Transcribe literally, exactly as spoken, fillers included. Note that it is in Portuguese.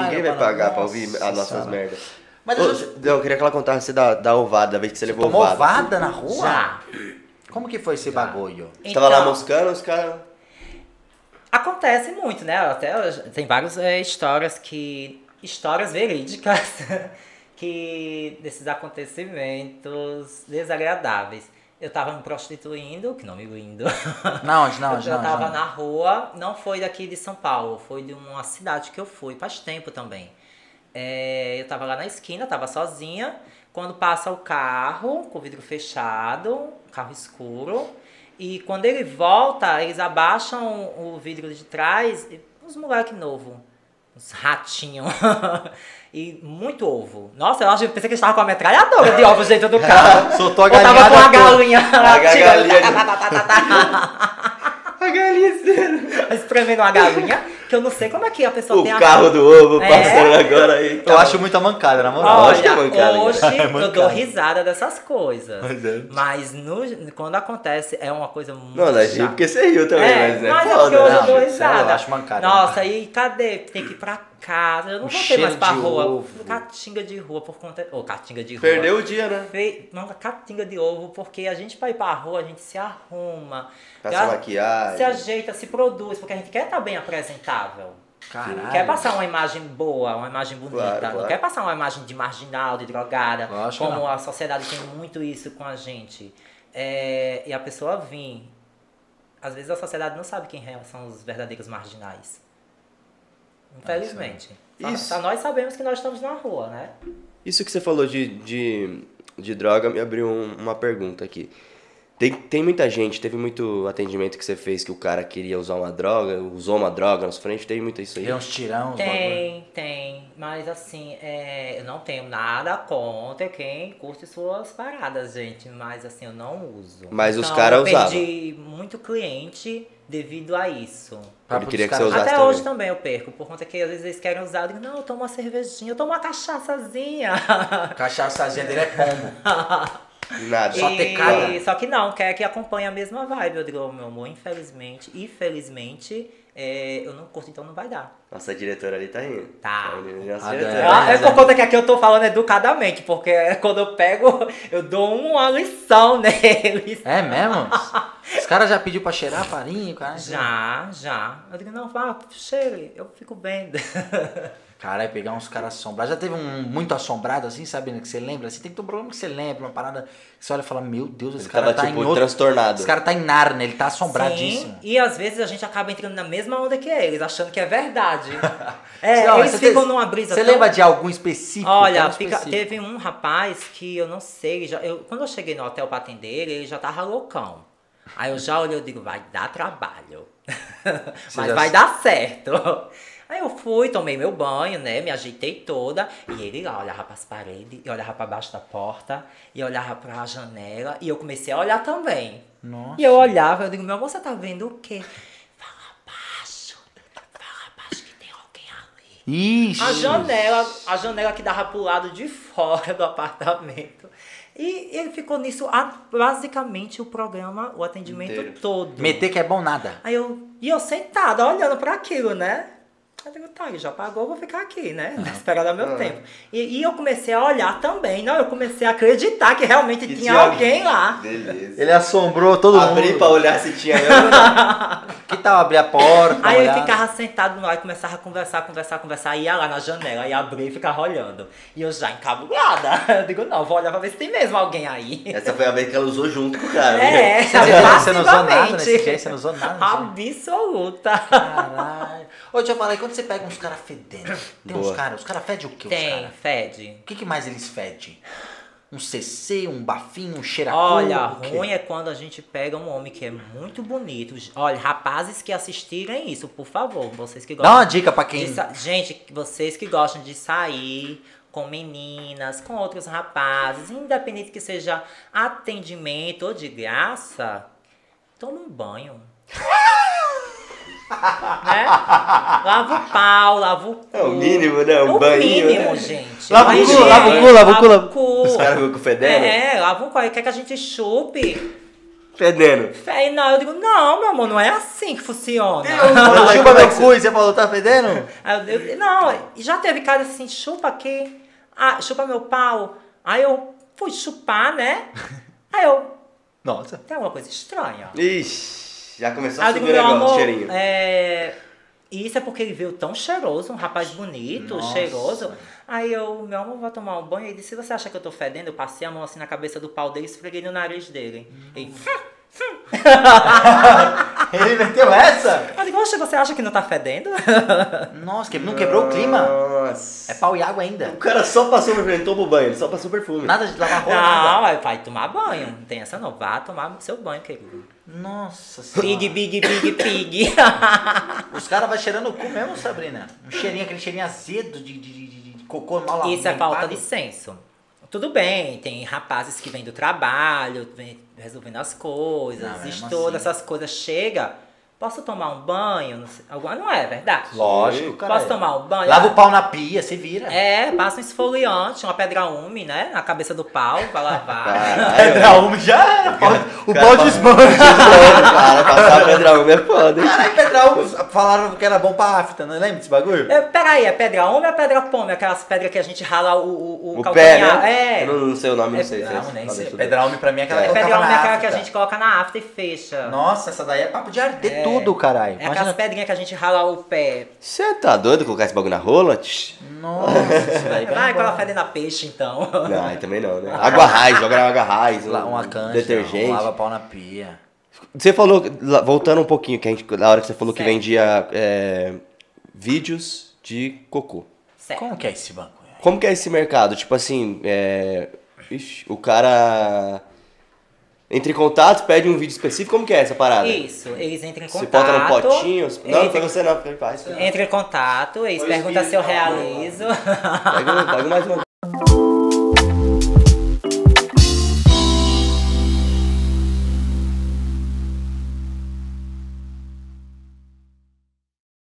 Ninguém vai pagar nossa, pra ouvir as nossas merdas. Mas eu, Ô, já... eu queria que ela contasse da, da ovada, da vez que você, você levou ovada. Tomou ovada na rua? Já. Como que foi esse já. bagulho? Você então, tava lá moscando, os caras... Acontece muito, né? Até tem várias é, histórias que... Histórias verídicas que... Desses acontecimentos desagradáveis. Eu tava me prostituindo, que não me lindo. Não, não, não. Eu já tava na rua, não foi daqui de São Paulo, foi de uma cidade que eu fui, faz tempo também. É, eu tava lá na esquina, tava sozinha, quando passa o carro, com o vidro fechado, carro escuro, e quando ele volta, eles abaixam o vidro de trás, uns moleque novo. Uns ratinhos. E muito ovo. Nossa, eu achei, pensei que estava com a metralhadora de ovos dentro do carro. Soltou a galinha. Eu tava com uma galinha. A galinha. Espremendo uma galinha. Que eu não sei como é que a pessoa o tem a. O carro do ovo passando é? agora aí. Então, eu acho muita mancada, na moral. Olha, eu mancada, hoje é mancada. Eu dou risada dessas coisas. Mas, é. mas no, quando acontece, é uma coisa muito. Não, da gente, porque você riu também, é, mas né? Mas é porque hoje eu dou risada. Eu acho mancada. Nossa, e cadê? Tem que ir pra casa. Eu não voltei mais pra rua. Ovo. Catinga de rua por conta. Ô, oh, catinga de rua. Perdeu o dia, né? Fe... Não, catinga de ovo, porque a gente pra ir pra rua, a gente se arruma. Passa maquiagem. Se ajeita, se produz, porque a gente quer estar bem apresentado. Caralho. Quer passar uma imagem boa, uma imagem bonita, claro, claro. Não quer passar uma imagem de marginal, de drogada, claro, como a sociedade tem muito isso com a gente. É, e a pessoa vem, às vezes a sociedade não sabe quem são os verdadeiros marginais, infelizmente. Nossa. Só, só nós sabemos que nós estamos na rua, né? Isso que você falou de, de, de droga me abriu uma pergunta aqui. Tem, tem muita gente, teve muito atendimento que você fez que o cara queria usar uma droga, usou uma droga na sua frente, teve muito isso aí? Tem uns tirão, Tem, bagulho. tem, mas assim, é, eu não tenho nada contra quem curte suas paradas, gente, mas assim, eu não uso. Mas então, os caras usavam? Eu perdi muito cliente devido a isso. Ele queria que você usasse Até também. hoje também eu perco, por conta que às vezes eles querem usar, eu digo, não, eu tomo uma cervejinha, eu tomo uma cachaçazinha. Cachaçazinha dele é pombo. Nada. Só e, só que não, quer que acompanhe a mesma vibe. Eu digo, meu amor, infelizmente, infelizmente, é, eu não curto, então não vai dar. Nossa, a diretora ali tá indo. Tá. Eu tô conta que aqui eu tô falando educadamente, porque quando eu pego, eu dou uma lição neles. É mesmo? Os caras já pediu pra cheirar farinha, cara? Já, já. Eu digo, não, fala, cheire, eu fico bem. Caralho, pegar uns caras assombrados. Já teve um muito assombrado, assim, sabe? Que você lembra? Assim, tem um problema que você lembra, uma parada que você olha e fala, meu Deus, esse ele cara tava, tá tipo, em outro... transtornado. Esse cara tá em Narnia, ele tá assombradíssimo. Sim, e às vezes a gente acaba entrando na mesma onda que eles, achando que é verdade. É, não, eles ficam tem... numa brisa. Você tão... lembra de algum específico? Olha, fica... específico? teve um rapaz que eu não sei, já... eu... quando eu cheguei no hotel pra atender ele, ele já tava loucão. Aí eu já olhei e digo, vai dar trabalho. Mas já... vai dar certo. Aí eu fui, tomei meu banho, né? Me ajeitei toda. E ele lá olhava para as paredes, e olhava para baixo da porta, e olhava para a janela. E eu comecei a olhar também. Nossa. E eu olhava, eu digo, meu amor, você tá vendo o quê? Fala baixo, fala baixo que tem alguém ali. Ixi. A janela, a janela que dava pro lado de fora do apartamento. E ele ficou nisso basicamente o programa, o atendimento Inteiro. todo. Meter que é bom nada. Aí eu, e eu sentada, olhando para aquilo, né? Eu digo, tá, ele já pagou, vou ficar aqui, né? Ah, esperar dar meu ah, tempo. E, e eu comecei a olhar também, não? Eu comecei a acreditar que realmente que tinha alguém lá. Beleza. Ele assombrou todo Abri mundo. Abri pra olhar se tinha eu. Que tal abrir a porta? Aí olhar. eu ficava sentado lá e começava a conversar, conversar, conversar. Ia lá na janela, ia abrir e ficava olhando. E eu já encabulada. Eu digo, não, vou olhar pra ver se tem mesmo alguém aí. Essa foi a vez que ela usou junto com o cara. É, é. Você não usou nada nesse dia, você não usou nada. Absoluta. Caralho. Ô, deixa eu falar, quando você pega uns caras fedendo, tem Boa. uns caras, os caras fedem o quê? Tem, os cara? fede. O que, que mais eles fedem? Um C C, um bafinho, um cheiracu? Olha, ruim é quando a gente pega um homem que é muito bonito. Olha, rapazes que assistirem isso, por favor, vocês que gostam... Dá uma dica pra quem... De, gente, vocês que gostam de sair com meninas, com outros rapazes, independente que seja atendimento ou de graça, toma um banho. Né? Lava o pau, lava o cu. É o mínimo, né? O, o banho. mínimo, né? gente. Lava o cu, lava o cu, lava o cu. Os caras ficam com o fedendo. É, lava o cu. Aí quer que a gente chupe. fedendo. Fé, não, eu digo, não, meu amor, não é assim que funciona. Deus, chupa meu cu e você falou, tá fedendo? Eu, eu, não, já teve cara assim, chupa aqui, ah, chupa meu pau. Aí eu fui chupar, né? Aí eu... Nossa. Tem alguma coisa estranha. Ixi, já começou a subir o negócio, o cheirinho. É... Isso é porque ele veio tão cheiroso, um rapaz bonito, nossa, cheiroso. Aí eu, meu amor, vou tomar um banho. Ele disse, se você acha que eu tô fedendo, eu passei a mão assim na cabeça do pau dele e esfreguei no nariz dele. Hum. Ele, hum, hum. Ele meteu essa? Eu digo, oxe, você acha que não tá fedendo? Nossa, que... não quebrou o clima? Nossa. É pau e água ainda. O cara só passou, ele tomou banho, ele só passou perfume. Nada de lavar roupa. Não, nada. Vai tomar banho, não tem essa não, vá tomar seu banho, querido. Nossa senhora. Pig, pig, pig, pig. Os caras vão cheirando o cu mesmo, Sabrina. Um cheirinho, aquele cheirinho azedo de, de, de, de cocô mal lavado. Isso é falta de senso. Tudo bem, tem rapazes que vêm do trabalho, vêm resolvendo as coisas, não, existe todas assim, essas coisas. Chega, posso tomar um banho? Não sei, alguma, não é verdade? Lógico, cara. Posso tomar um banho? Lava o pau na pia, se vira. É, passa um esfoliante, uma pedra ume, né? Na cabeça do pau, pra lavar. Caralho, pedra ume já é foda. O cara, pau desmancha. Cara, passar pedra ume é foda. Caralho, pedra ume, falaram que era bom pra afta, não lembra desse bagulho? É, peraí, é pedra ume ou é pedra pome? Aquelas pedras que a gente rala o, o, o, o calcanhar. Pé, né? É. Eu não sei o nome, não sei. É, não, nem sei. Pedra ume pra mim é aquela é. que pedra ume é aquela que a gente coloca na afta e fecha. Nossa, essa daí é papo de arder tudo. Tudo, caralho. É aquelas pedrinhas que a gente rala o pé. Você tá doido colocar esse bagulho na rola? Nossa, isso daí vai. Vai com ela fedendo a peixe, então. Não, aí também não, né? Água raiz, jogar água raiz, um, uma canja, detergente. Não, lava pau na pia. Você falou, voltando um pouquinho, que a gente, na hora que você falou certo, que vendia é, vídeos de cocô. Certo. Como que é esse banco? Como que é esse mercado? Tipo assim, é, ixi, o cara... entra em contato, pede um vídeo específico, como que é essa parada? Isso, eles entram em contato. Você bota no potinho, não, não foi você não, foi faz. Entra em contato, eles perguntam se eu realizo. Pega mais uma.